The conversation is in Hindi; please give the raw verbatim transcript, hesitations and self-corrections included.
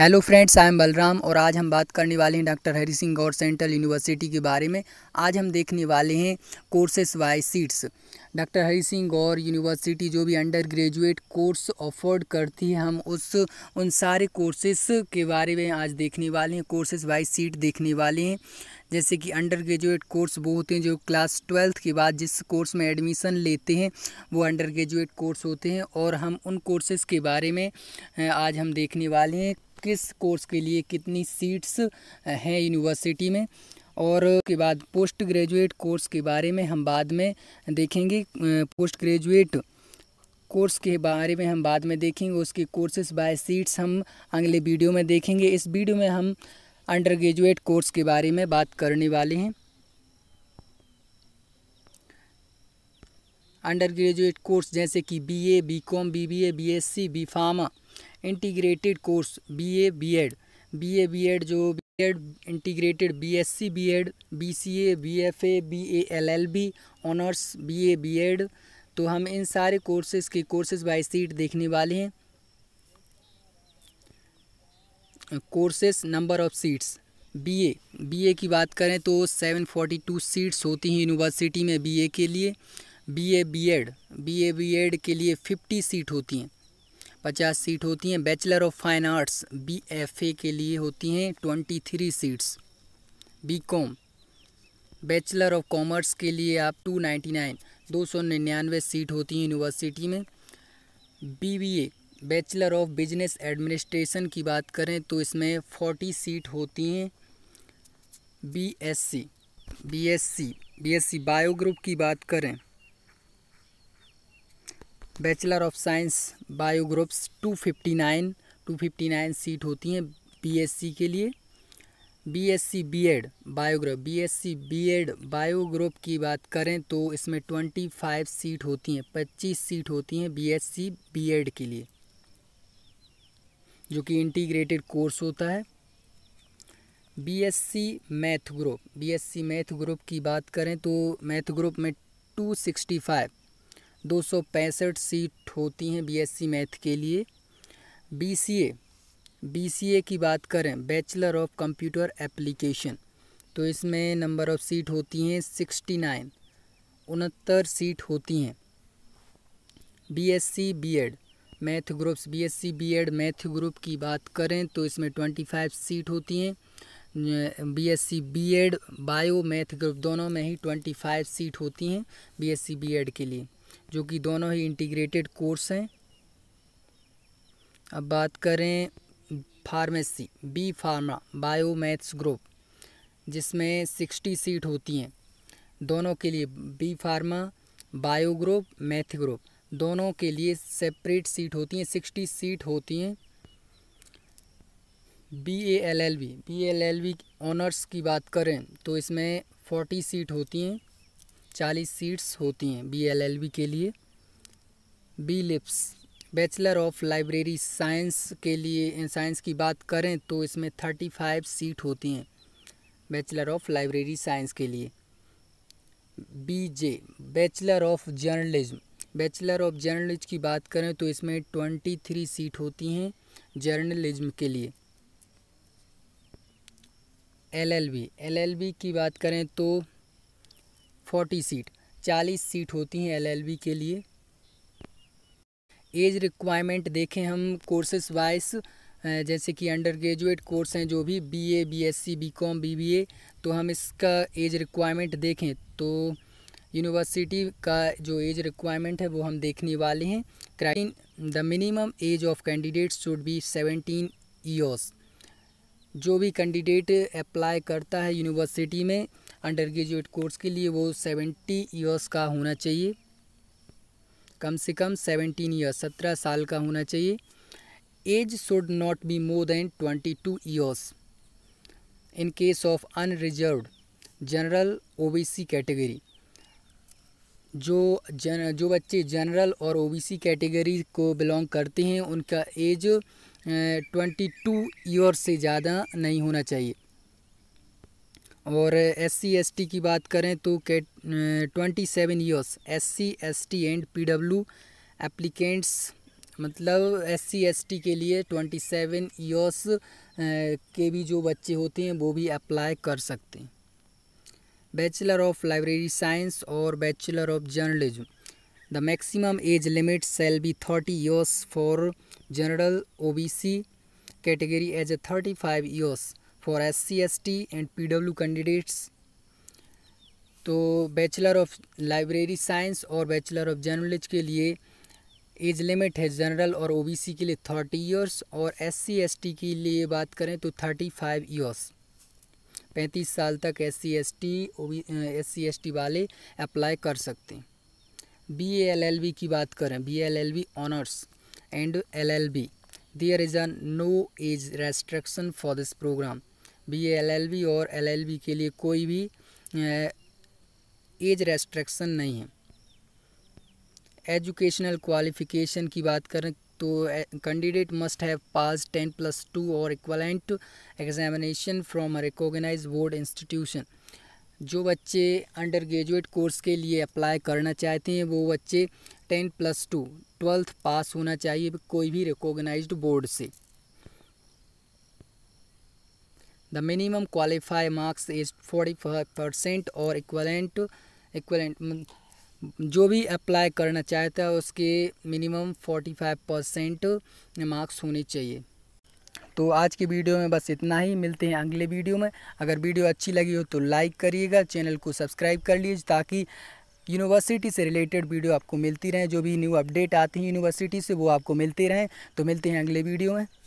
Hello friends, I am Balram और आज हम बात करने वाले हैं डॉक्टर हरी सिंह और सेंट्रल यूनिवर्सिटी के बारे में। आज हम देखने वाले हैं courses wise seats. Doctor Hari Singh और यूनिवर्सिटी जो भी अंडर ग्रेजुएट कोर्स ऑफर्ड करती है, हम उस उन सारे कोर्सेस के बारे में आज देखने वाले हैं। कोर्सेस वाइज सीट देखने वाले हैं, जैसे कि अंडर ग्रेजुएट कोर्स वो होते हैं जो क्लास ट्वेल्थ के बाद जिस कोर्स में एडमिशन लेते हैं वो अंडर ग्रेजुएट कोर्स होते हैं, और हम उन कोर्सेज़ के बारे में आज हम देखने वाले हैं किस कोर्स के लिए कितनी सीट्स हैं यूनिवर्सिटी में। और के बाद पोस्ट ग्रेजुएट कोर्स के बारे में हम बाद में देखेंगे। पोस्ट ग्रेजुएट कोर्स के बारे में हम बाद में देखेंगे, उसके कोर्सेस बाय सीट्स हम अगले वीडियो में देखेंगे। इस वीडियो में हम अंडर ग्रेजुएट कोर्स के बारे में बात करने वाले हैं। अंडर ग्रेजुएट कोर्स जैसे कि BA, BCom, BBA, BSc, BPharma, integrated course, BA, BEd, BA, BEd जो BEd integrated, BSc, BEd, BCA, BFA, BA, LLB, honours, BA, BEd. तो हम इन सारे कोर्सेज़ के कोर्सेज़ बाय सीट देखने वाले हैं। Courses number of seats, BA BA की बात करें तो सात सौ बयालीस सीट्स होती हैं यूनिवर्सिटी में बीए के लिए। बीए बीएड बीए बीएड के लिए पचास सीट होती हैं, पचास सीट होती हैं। Bachelor of fine arts BFA के लिए होती हैं तेईस seats. BCom bachelor of commerce के लिए आप दो सौ निन्यानवे दो सौ निन्यानवे सीट होती हैं यूनिवर्सिटी में। BBA bachelor of business administration की बात करें तो इसमें चालीस सीट होती हैं। BSc BSc BSc bio group की बात करें, bachelor of science bio groups दो सौ उनसठ दो सौ उनसठ सीट होती हैं बीएससी के लिए। BSc BEd bio group BSc BEd bio group की बात करें तो इसमें पच्चीस सीट होती हैं, पच्चीस सीट होती हैं बीएससी बीएड के लिए, जो कि इंटीग्रेटेड कोर्स होता है। BSc math group BSc math group की बात करें तो मैथ ग्रुप में दो सौ पैंसठ दो सौ पैंसठ सीट होती हैं बीएससी मैथ के लिए। बीसीए बीसीए की बात करें, बैचलर ऑफ कंप्यूटर एप्लीकेशन, तो इसमें नंबर ऑफ सीट होती हैं उनहत्तर उनहत्तर सीट होती हैं। BSc BEd math groups BSc BEd math group की बात करें तो इसमें पच्चीस सीट होती हैं। BSc BEd bio math group दोनों में ही पच्चीस सीट होती हैं बीएससी बीएड के लिए, जो कि दोनों ही इंटीग्रेटेड कोर्स हैं। अब बात करें pharmacy B pharma bio maths group, जिसमें साठ सीट होती हैं दोनों के लिए। B pharma bio group math group दोनों के लिए सेपरेट सीट होती हैं, साठ सीट होती हैं। B A L L B B L L B honours की बात करें तो इसमें चालीस सीट होती हैं, चालीस सीट्स होती हैं बी एल एल बी के लिए। B lips bachelor of library science के लिए साइंस की बात करें तो इसमें पैंतीस सीट होती हैं बैचलर ऑफ लाइब्रेरी साइंस के लिए। BJ bachelor of journalism bachelor of journalism की बात करें तो इसमें तेईस सीट होती हैं जर्नलिज्म के लिए। एलएलबी एलएलबी की बात करें तो चालीस सीट चालीस सीट होती हैं एलएलबी के लिए। एज रिक्वायरमेंट देखें हम कोर्सेस वाइज, जैसे कि अंडर ग्रेजुएट कोर्स हैं जो भी बीए, बीएससी, बीकॉम, बीबीए, तो हम इसका एज रिक्वायरमेंट देखें तो यूनिवर्सिटी का जो एज रिक्वायरमेंट है वो हम देखने वाले हैं। Criteria the minimum age of candidates should be seventeen years. जो भी कैंडिडेट अप्लाई करता है यूनिवर्सिटी में अंडर ग्रेजुएट कोर्स के लिए वो सेवेंटी ईयर्स का होना चाहिए, कम से कम सेवेंटीन ईयर्स सत्रह साल का होना चाहिए। Age should not be more than twenty two years in case of unreserved general OBC category. जो जन जो बच्चे जनरल और ओबीसी कैटेगरी को बिलोंग करते हैं उनका एज ट्वेंटी टू ईयर्स से ज़्यादा नहीं होना चाहिए। और एस सी एस टी की बात करें तो कैट twenty seven years S C S T and P W applicants मतलब एस सी एस टी के लिए ट्वेंटी सेवन ईयर्स के भी जो बच्चे होते हैं वो भी अप्लाई कर सकते हैं। बैचलर ऑफ लाइब्रेरी साइंस और bachelor of journalism, the maximum age limit shall be thirty years for general O B C category as a thirty five years for S C S T and P W candidates. तो बैचलर ऑफ लाइब्रेरी साइंस और बैचलर ऑफ जर्नलिज्म के लिए एज लिमिट है जनरल और ओबीसी के लिए थर्टी ईयर्स और एससी एसटी के लिए बात करें तो थर्टी फाइव ईयर्स, पैंतीस साल तक SC ST OB SC ST वाले अप्लाई कर सकते हैं। बी एल एल बी की बात करें, B L L B honours and L L B, there is a no age restriction for this program. B L L B और एल एल बी के लिए कोई भी एज रेस्ट्रिक्शन नहीं है। एजुकेशनल क्वालिफिकेशन की बात करें तो candidate must have pass ten plus two और equivalent examination from a recognised board institution. जो बच्चे अंडर ग्रेजुएट कोर्स के लिए अप्लाई करना चाहते हैं वो बच्चे ten plus two twelfth pass होना चाहिए कोई भी रिकॉग्नाइज्ड बोर्ड से। The minimum qualify marks is forty five percent और इक्वलेंट इक्वलेंट जो भी अप्लाई करना चाहता है उसके मिनिमम पैंतालीस परसेंट मार्क्स होने चाहिए। तो आज के वीडियो में बस इतना ही, मिलते हैं अगले वीडियो में। अगर वीडियो अच्छी लगी हो तो लाइक करिएगा, चैनल को सब्सक्राइब कर लीजिए ताकि यूनिवर्सिटी से रिलेटेड वीडियो आपको मिलती रहे, जो भी न्यू अपडेट आती हैं यूनिवर्सिटी से वो आपको मिलते रहें। तो मिलते हैं अगले वीडियो में।